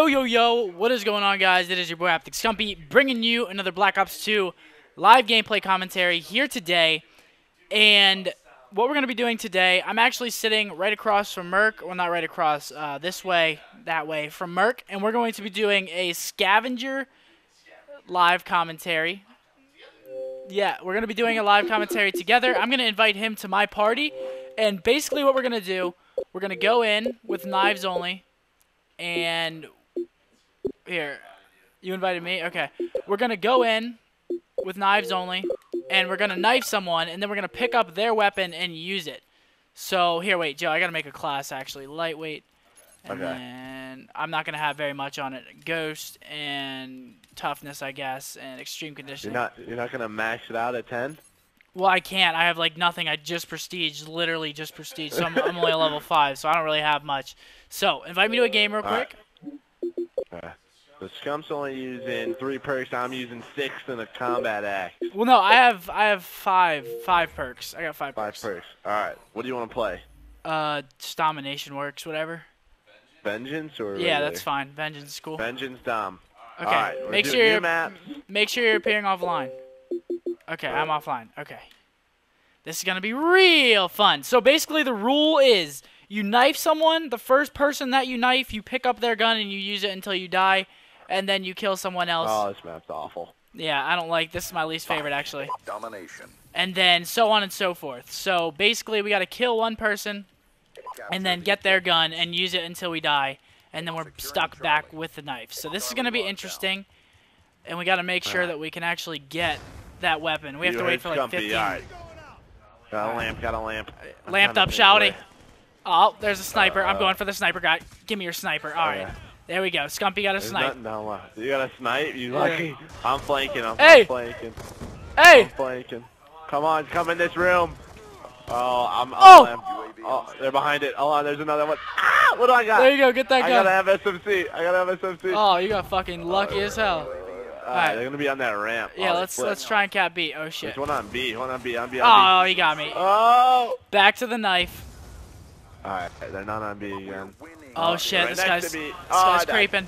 Yo, yo, yo, what is going on, guys? It is your boy Haptic Stumpy bringing you another Black Ops 2 live gameplay commentary here today. And what we're going to be doing today, I'm actually sitting right across from Merc. Well, not right across, this way, that way from Merc. And we're going to be doing a scavenger live commentary. Yeah, we're going to be doing a live commentary together. I'm going to invite him to my party. And basically what we're going to do, we're going to go in with knives only. And here, you invited me? Okay. We're going to go in with knives only, and we're going to knife someone, and then we're going to pick up their weapon and use it. So, here, wait, Joe, I got to make a class, actually. Lightweight. And okay. Then I'm not going to have very much on it. Ghost and toughness, I guess, and extreme conditioning. You're not going to max it out at 10? Well, I can't. I have, like, nothing. I just prestige, literally just prestige. So I'm only a level 5, so I don't really have much. So, invite me to a game real quick. All right. The Scump's only using 3 perks. I'm using 6 and a combat axe. Well, no, I have 5 perks. I got 5 perks. 5 perks. All right. What do you want to play? Just domination works, whatever. Vengeance or yeah, regular? That's fine. Vengeance is cool. Vengeance dom. Okay. All right. Make sure you're appearing offline. Okay, I'm offline. Okay. This is going to be real fun. So basically the rule is you knife someone. The first person that you knife, you pick up their gun and you use it until you die. And then you kill someone else. Oh, this map's awful. Yeah, I don't like this. This is my least favorite, actually. Domination. And then so on and so forth. So basically we got to kill one person and then get their gun and use it until we die. And then we're stuck back with the knife. So this is going to be interesting. And we got to make sure that we can actually get that weapon. We have to wait for like 15. Right. Got a lamp. Lamped up, shouty. Oh, there's a sniper. I'm going for the sniper guy. Give me your sniper. All right. Yeah. There we go. Scumpy got a snipe. You got a snipe? You lucky. I'm flanking. I'm flanking. Come on. Come in this room. Oh, I'm they're behind it. Oh, there's another one. Ah, what do I got? There you go. Get that guy. I gotta have SMC. Oh, you got fucking lucky as hell. Alright, they're gonna be on that ramp. Yeah, let's try and cap B. Oh shit. There's one on B. One on B. Oh, he got me. Oh. Back to the knife. Alright, they're not on B again. Oh shit, right, this guy's creeping.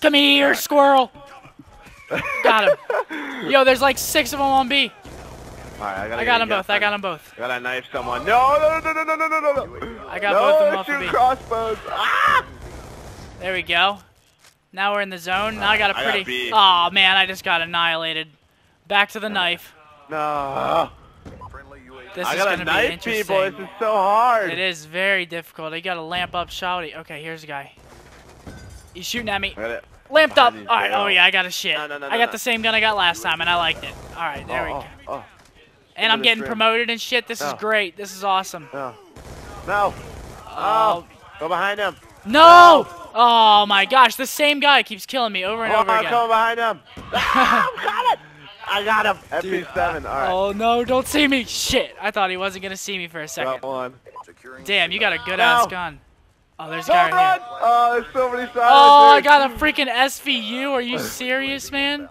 Come here, squirrel. Got him. Yo, there's like 6 of them on B. Alright, I got them both. I gotta knife someone. No. I got both of them on B. Crossbows. Ah! There we go. Now we're in the zone. Now I got a pretty... Aw, oh, man, I just got annihilated. Back to the knife. No. This is going to be interesting. People. This is so hard. It is very difficult. I got to lamp up shouty. Okay, here's the guy. He's shooting at me. Lamped up. All right. Oh, yeah, I got a shit. I got the same gun I got last time, and I liked it. All right, there we go. And I'm getting promoted and shit. This is great. This is awesome. No. Oh. Go behind him. No! Oh my gosh, the same guy keeps killing me over and over again. Oh, I'm coming behind him. I got him. FP7, alright. Oh no, don't see me. Shit, I thought he wasn't going to see me for a second. Damn, you got a good ass gun. Oh, there's a guy right here. Oh, there's so many sides. Oh, I got a freaking SVU. Are you serious, man?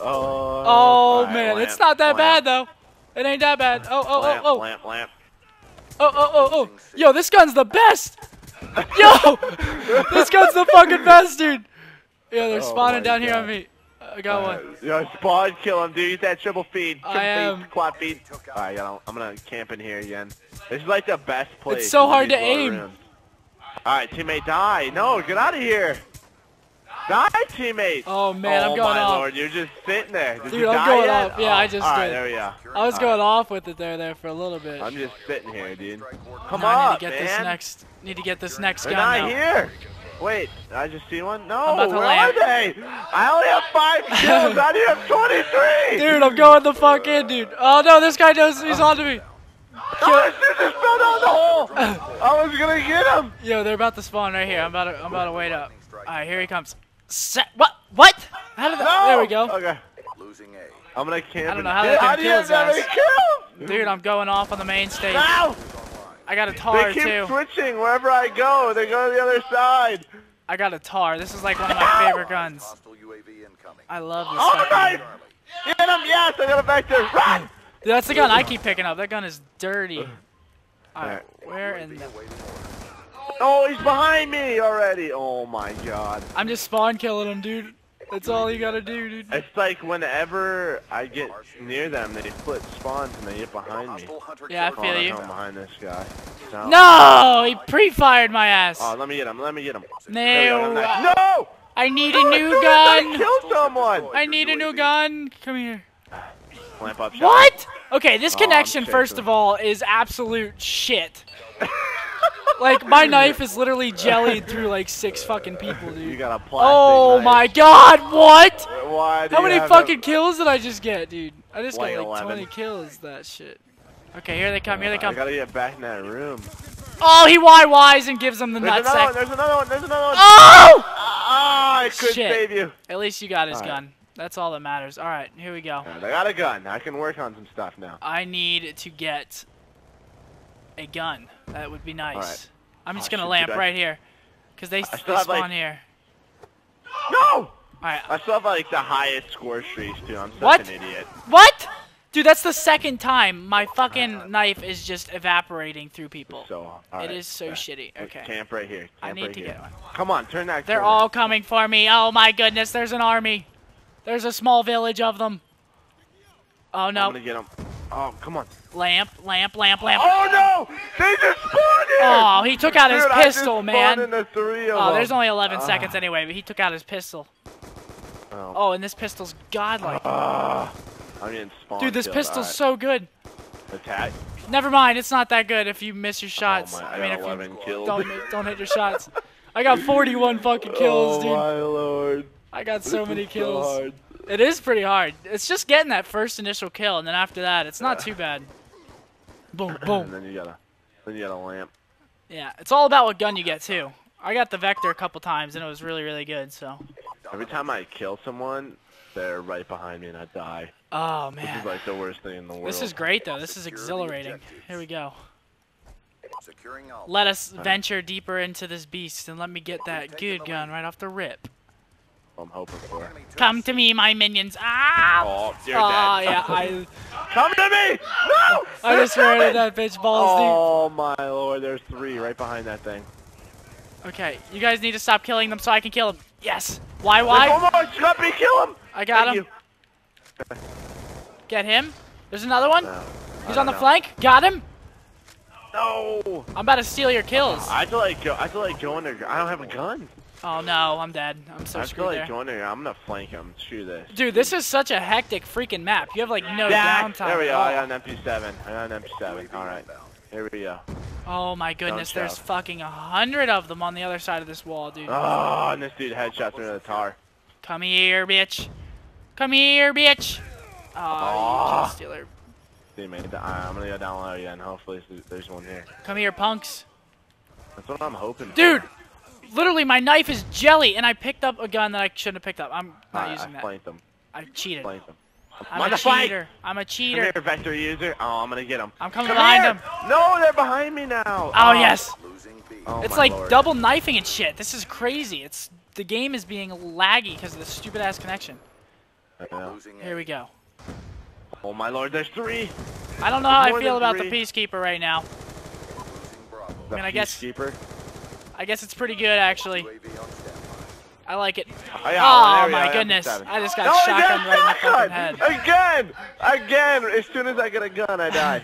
Oh man, it's not that bad though. It ain't that bad. Oh. Lamp. Oh. Yo, this gun's the best. Yo! This gun's the fucking best, dude! Yeah, they're spawning down here on me. I got one. Yo, spawn kill him, dude. He's that triple feed. Quad feed. Alright, I'm gonna camp in here again. This is like the best place. It's so hard to aim. Alright, teammate, die. No, get out of here. Die, teammate. Oh, man, I'm going off. Oh, my lord, you're just sitting there. Dude, I'm going off. Yeah, I just did. There we go. I was going off with it there for a little bit. I'm just sitting here, dude. Come on, man. Need to get this next gun now. They're not here. Wait, did I just see one? No, where are they? I only have 5 kills. I only have 23. Dude, I'm going the fuck in, dude. Oh, no, this guy knows he's on to me. Oh, this dude just fell down the hole. I was going to get him. Yo, they're about to spawn right here. I'm about to wait up. All right, here he comes. What? How did that? No! There we go. Okay. Losing A. I'm gonna camp. I don't know how that can kill his ass. Dude, I'm going off on the main stage. No! I got a tar too. They keep switching wherever I go. They go to the other side. I got a tar. This is like one of my favorite guns. I love this. Oh my! Hit him! Yes, I got it back there. Run! Dude, that's the gun I keep picking up. That gun is dirty. All right, where in the? Oh, he's behind me already. Oh my god. I'm just spawn killing him, dude. That's all you gotta do, dude. It's like whenever I get near them, they flip spawns and they get behind me. Yeah, I feel you. I'm behind this guy. No! No! He pre-fired my ass. Oh, let me get him. Let me get him. No! No! I need a new gun. I killed someone. I need a new gun. Come here. Clamp up shot. What? Okay, this connection, first of all, is absolute shit. Like, my knife is literally jellied through like 6 fucking people, dude. You got a plastic knife. My god, what? Why do How many fucking kills did I just get, dude? I just got like 20 kills, that shit. Okay, here they come, here they come. I gotta get back in that room. Oh, he YYs and gives them the nutsack. There's another one, there's another one. Oh! I couldn't save you. At least you got his gun. That's all that matters. Alright, here we go. All right, I got a gun. I can work on some stuff now. I need to get a gun. That would be nice. Right. I'm just gonna lamp right here, cause they spawn like... here. No! Alright. I still have like the highest score streaks too. I'm such an idiot. What? Dude, that's the second time my fucking knife is just evaporating through people. So, it is so shitty. Okay. Camp right here. Camp I need to get one. Come on, turn that. They're all coming for me. Oh my goodness, there's an army. There's a small village of them. Oh no. I'm gonna get them. Oh, come on. Lamp, lamp, lamp, lamp. Oh no! They just spawned here! Oh, he took out his pistol, man. Oh, there's only 11 seconds anyway, but he took out his pistol. Oh, and this pistol's godlike. I'm getting spawned. Dude, this pistol's so good. Attack. Never mind, it's not that good if you miss your shots. Oh, my, I mean, if 11 kills. Don't hit your shots. I got 41 fucking kills, dude. Oh my lord. I got so many kills. So hard. It is pretty hard. It's just getting that first initial kill, and then after that, it's not too bad. Boom, boom. And then you gotta lamp. Yeah, it's all about what gun you get too. I got the Vector a couple times, and it was really, really good. So every time I kill someone, they're right behind me, and I die. Oh man. This is like the worst thing in the world. This is great though. This is exhilarating. Here we go. Let us venture deeper into this beast, and let me get that good gun right off the rip. I'm hoping for. Come to me, my minions. Ah! Oh, you're dead. Yeah, come to me! No! I just ran at that bitch balls, dude. Oh my lord, there's 3 right behind that thing. Okay, you guys need to stop killing them so I can kill them. Yes! Why, why? Come on, let me kill him! I got him. Get him. There's another one. He's on the flank. Got him. No! I'm about to steal your kills. I feel like going there. I don't have a gun. Oh no, I'm dead. I'm so screwed there. I feel like going here. I'm gonna flank him. Shoot this. Dude, this is such a hectic freaking map. You have like no downtime. There we go. I got an MP7. I got an MP7. All right. Here we go. Oh my goodness, there's fucking 100 of them on the other side of this wall, dude. Oh, and this dude headshot through the tar. Come here, bitch. Come here, bitch. Oh, you kill stealer. Dude, man, I'm gonna go down low again. Hopefully there's one here. Come here, punks. That's what I'm hoping for. Dude. Literally, my knife is jelly, and I picked up a gun that I shouldn't have picked up. I'm not using that. Flanked them. I cheated. Flanked them. I'm a cheater. I'm a cheater. Come here, Vector user. Oh, I'm gonna get him. I'm coming behind him. No, they're behind me now. Oh, yes. Oh, it's like double knifing and shit. This is crazy. It's the game is being laggy because of this stupid ass connection. Here we go. Oh my lord, there's 3. I don't know how I feel about the peacekeeper right now. I mean, I guess. I guess it's pretty good, actually. I like it. Oh my goodness! I just got shotgun right in the fucking head. Again, again! As soon as I get a gun, I die.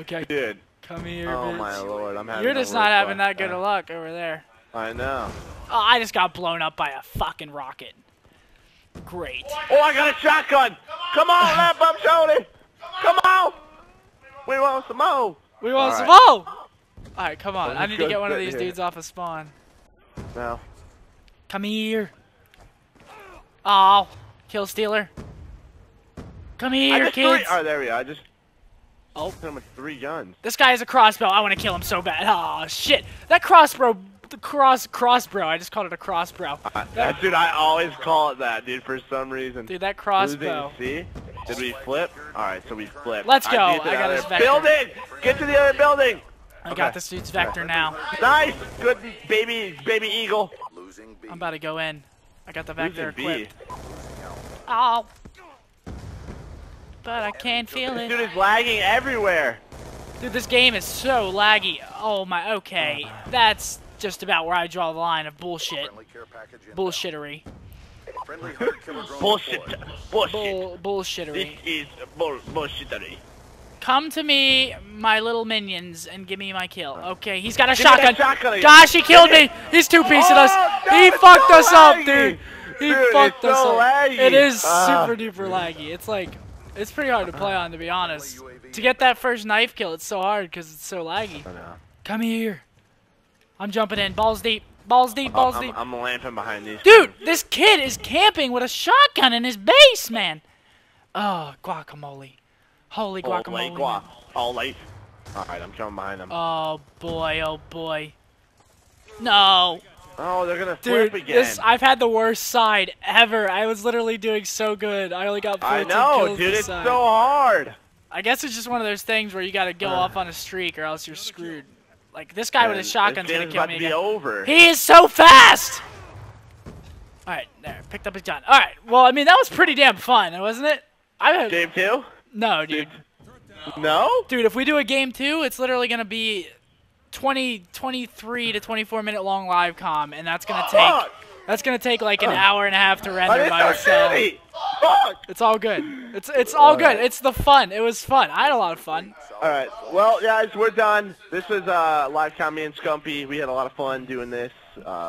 Okay, dude. Come here. Oh my lord, I'm having. You're just not having that good of luck over there. I know. Oh, I just got blown up by a fucking rocket. Great. Oh, I got a shotgun. Come on, lap up, Shoney. Come on. We want some more. We want some more. Alright, come on. I need to get one of these dudes off of spawn. No. Come here. Oh, kill stealer. Come here, kids. Oh, there we are. I just hit him with 3 guns. This guy has a crossbow. I want to kill him so bad. Oh shit! That crossbow, crossbow. I just called it a crossbow. That dude, I always call it that, dude, for some reason. Dude, that crossbow. See? Did we flip? All right, so we flipped. Let's go. I got this building. Get to the other building. I got this dude's Vector now. Nice! Good baby eagle. I'm about to go in. I got the Vector equipped. Oh. But I can't feel it. This dude is lagging everywhere. Dude, this game is so laggy. Oh my, okay. That's just about where I draw the line of bullshit. Bullshittery. Bullshit. Bullshittery. This is bullshittery. Come to me, my little minions, and give me my kill. Okay, he's got a shotgun. Gosh, he killed me. He's two-piecing us. He fucked us up, dude. He fucked us up. It is super duper laggy. It's like, it's pretty hard to play on, to be honest. To get that first knife kill, it's so hard because it's so laggy. Come here. I'm jumping in. Balls deep. Balls deep. Balls deep. I'm lamping behind these. Dude, this kid is camping with a shotgun in his base, man. Oh, guacamole. Holy guacamole. Holy. Alright, I'm coming behind them. Oh boy, oh boy. No. Oh, they're gonna flip again. Dude, I've had the worst side ever. I was literally doing so good. I only got 14 kills. I know, dude, it's so hard. I guess it's just one of those things where you gotta go off on a streak or else you're screwed. Like, this guy with his shotgun's gonna kill me again. Over. He is so fast! Alright, there. Picked up his gun. Alright, well, I mean, that was pretty damn fun, wasn't it? Game 2? No, dude. No? Dude, if we do a game 2, it's literally going to be 23 to 24 minute long live com, and that's going to take like an hour and a half to render by itself. It's all good. It's all good. It's the fun. It was fun. I had a lot of fun. All right. Well, guys, we're done. This was live com, me and Scumpy. We had a lot of fun doing this.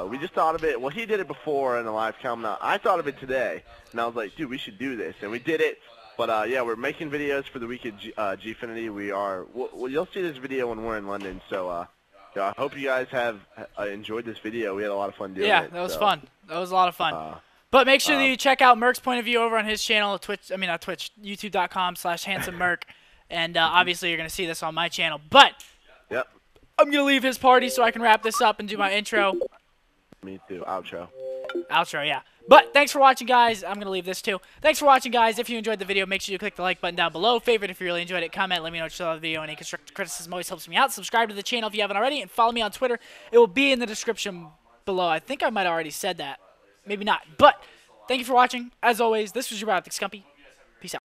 We just thought of it. Well, he did it before in a live com. Now, I thought of it today, and I was like, dude, we should do this, and we did it. But yeah, we're making videos for the week at Gfinity. We are. Well, you'll see this video when we're in London. So yeah, I hope you guys have enjoyed this video. We had a lot of fun doing it. Yeah, that was fun. That was a lot of fun. But make sure that you check out Merc's point of view over on his channel, Twitch. I mean, not Twitch. YouTube.com/HandsomeMerc. And obviously, you're gonna see this on my channel. But yep. I'm gonna leave his party so I can wrap this up and do my intro. Me too. Outro. Outro, yeah. But thanks for watching, guys. I'm going to leave this, too. Thanks for watching, guys. If you enjoyed the video, make sure you click the like button down below. Favorite if you really enjoyed it. Comment. Let me know what you thought of the video. Any constructive criticism always helps me out. Subscribe to the channel if you haven't already. And follow me on Twitter. It will be in the description below. I think I might have already said that. Maybe not. But thank you for watching. As always, this was your boy, Scumpy. Peace out.